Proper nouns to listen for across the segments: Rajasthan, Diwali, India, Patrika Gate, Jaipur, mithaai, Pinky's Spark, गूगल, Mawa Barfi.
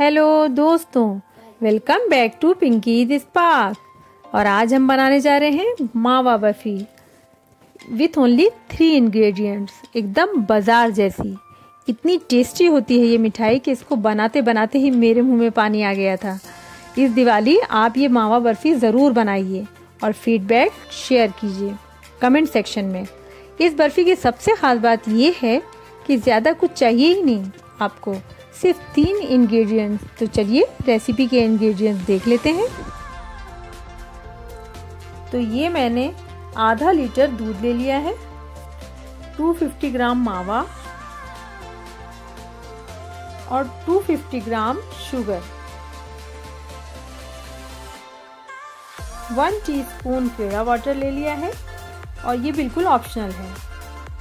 Hello दोस्तों, welcome back to Pinky's Spark. और आज हम बनाने जा रहे हैं mawa barfi with only 3 ingredients, एकदम बाजार जैसी। इतनी टेस्टी होती है ये मिठाई कि इसको बनाते बनाते ही मेरे मुंह में पानी आ गया था। इस दिवाली आप ये मावा बर्फी ज़रूर बनाइए और फीडबैक शेयर कीजिए कमेंट सेक्शन में। इस बर्फ़ी की सबसे ख़ास बात ये है कि ज़्यादा कुछ चाहिए ही नहीं आपको, सिर्फ 3 इंग्रेडिएंट्स। तो चलिए रेसिपी के इंग्रेडिएंट्स देख लेते हैं। तो ये मैंने आधा लीटर दूध ले लिया है, 250 ग्राम मावा और 250 ग्राम शुगर, 1 टीस्पून केड़ा वाटर ले लिया है और ये बिल्कुल ऑप्शनल है।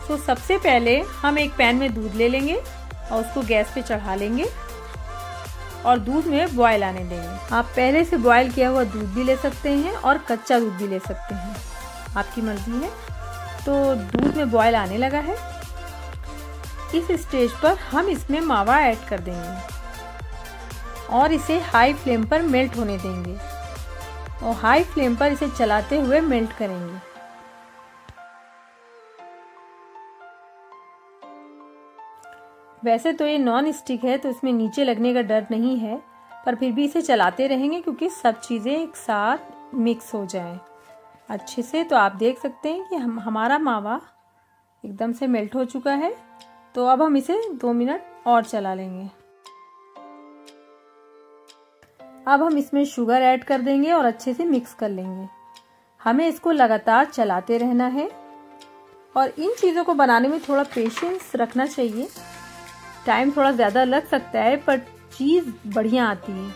तो सबसे पहले हम एक पैन में दूध ले लेंगे और उसको गैस पे चढ़ा लेंगे और दूध में बॉयल आने देंगे। आप पहले से बॉयल किया हुआ दूध भी ले सकते हैं और कच्चा दूध भी ले सकते हैं, आपकी मर्जी है। तो दूध में बॉयल आने लगा है, इस स्टेज पर हम इसमें मावा ऐड कर देंगे और इसे हाई फ्लेम पर मेल्ट होने देंगे और हाई फ्लेम पर इसे चलाते हुए मेल्ट करेंगे। वैसे तो ये नॉन स्टिक है तो इसमें नीचे लगने का डर नहीं है, पर फिर भी इसे चलाते रहेंगे क्योंकि सब चीज़ें एक साथ मिक्स हो जाएं अच्छे से। तो आप देख सकते हैं कि हमारा मावा एकदम से मेल्ट हो चुका है। तो अब हम इसे 2 मिनट और चला लेंगे। अब हम इसमें शुगर ऐड कर देंगे और अच्छे से मिक्स कर लेंगे। हमें इसको लगातार चलाते रहना है और इन चीज़ों को बनाने में थोड़ा पेशेंस रखना चाहिए। टाइम थोड़ा ज़्यादा लग सकता है पर चीज़ बढ़िया आती है।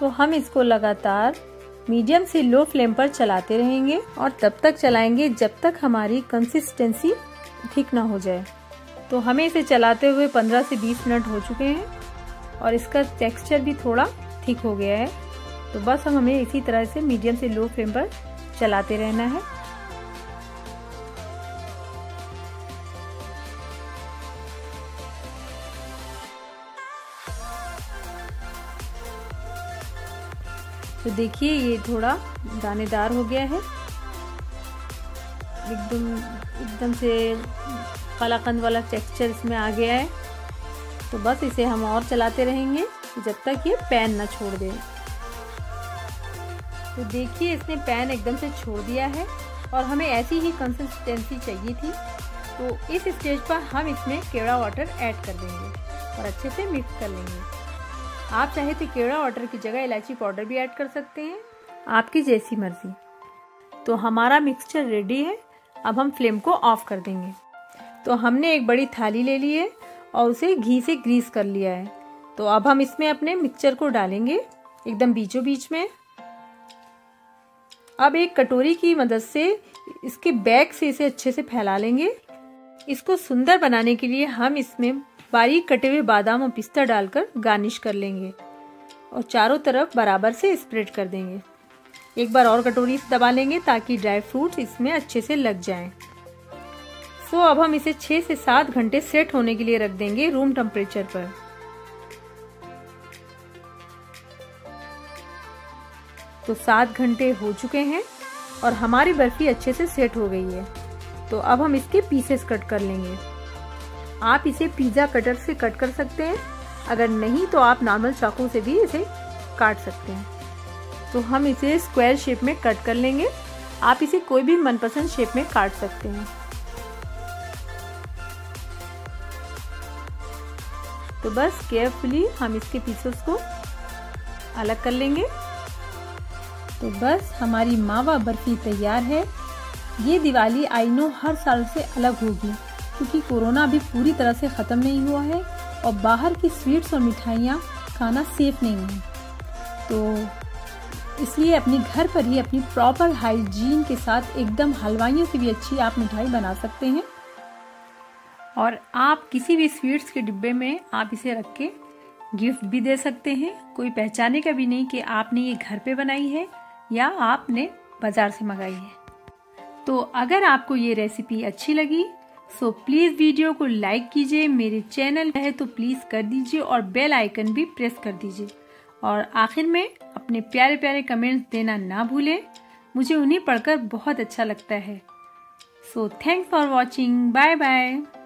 तो हम इसको लगातार मीडियम से लो फ्लेम पर चलाते रहेंगे और तब तक चलाएंगे जब तक हमारी कंसिस्टेंसी ठीक ना हो जाए। तो हमें इसे चलाते हुए 15 से 20 मिनट हो चुके हैं और इसका टेक्सचर भी थोड़ा ठीक हो गया है। तो बस अब हमें इसी तरह से मीडियम से लो फ्लेम पर चलाते रहना है। तो देखिए ये थोड़ा दानेदार हो गया है, एकदम से कलाकंद वाला टेक्सचर इसमें आ गया है। तो बस इसे हम और चलाते रहेंगे जब तक ये पैन ना छोड़ दे। तो देखिए इसने पैन एकदम से छोड़ दिया है और हमें ऐसी ही कंसिस्टेंसी चाहिए थी। तो इस स्टेज पर हम इसमें केवड़ा वाटर ऐड कर देंगे और अच्छे से मिक्स कर लेंगे। आप चाहे तो केवड़ा वाटर की जगह इलायची पाउडर भी ऐड कर सकते हैं, आपकी जैसी मर्जी। तो हमारा मिक्सचर रेडी है, अब हम फ्लेम को ऑफ कर देंगे। तो हमने एक बड़ी थाली ले ली है और उसे घी से ग्रीस कर लिया है। तो अब हम इसमें अपने मिक्सचर को डालेंगे एकदम बीचों बीच में। अब एक कटोरी की मदद से इसके बैक से इसे अच्छे से फैला लेंगे। इसको सुंदर बनाने के लिए हम इसमें बारीक कटे हुए बादाम और पिस्ता डालकर गार्निश कर लेंगे और चारों तरफ बराबर से स्प्रेड कर देंगे। एक बार और कटोरी से दबा लेंगे ताकि ड्राई फ्रूट्स इसमें अच्छे से लग जाएं। सो अब हम इसे 6 से 7 घंटे सेट होने के लिए रख देंगे रूम टेम्परेचर पर। तो 7 घंटे हो चुके हैं और हमारी बर्फी अच्छे से सेट हो गई है। तो अब हम इसके पीसेस कट कर लेंगे। आप इसे पिज़्ज़ा कटर से कट कर सकते हैं, अगर नहीं तो आप नॉर्मल चाकू से भी इसे काट सकते हैं। तो हम इसे स्क्वायर शेप में कट कर लेंगे, आप इसे कोई भी मनपसंद शेप में काट सकते हैं। तो बस केयरफुली हम इसके पीसेस को अलग कर लेंगे। तो बस हमारी मावा बर्फी तैयार है। ये दिवाली आई नो हर साल से अलग होगी क्योंकि कोरोना अभी पूरी तरह से ख़त्म नहीं हुआ है और बाहर की स्वीट्स और मिठाइयाँ खाना सेफ नहीं है। तो इसलिए अपने घर पर ही अपनी प्रॉपर हाइजीन के साथ एकदम हलवाइयों से भी अच्छी आप मिठाई बना सकते हैं। और आप किसी भी स्वीट्स के डिब्बे में आप इसे रख के गिफ्ट भी दे सकते हैं, कोई पहचाने का भी नहीं कि आपने ये घर पे बनाई है या आपने बाज़ार से मंगाई है। तो अगर आपको ये रेसिपी अच्छी लगी सो प्लीज वीडियो को लाइक कीजिए, मेरे चैनल है तो प्लीज कर दीजिए और बेल आइकन भी प्रेस कर दीजिए। और आखिर में अपने प्यारे प्यारे कमेंट्स देना ना भूलें, मुझे उन्हें पढ़कर बहुत अच्छा लगता है। So thanks for watching, bye bye.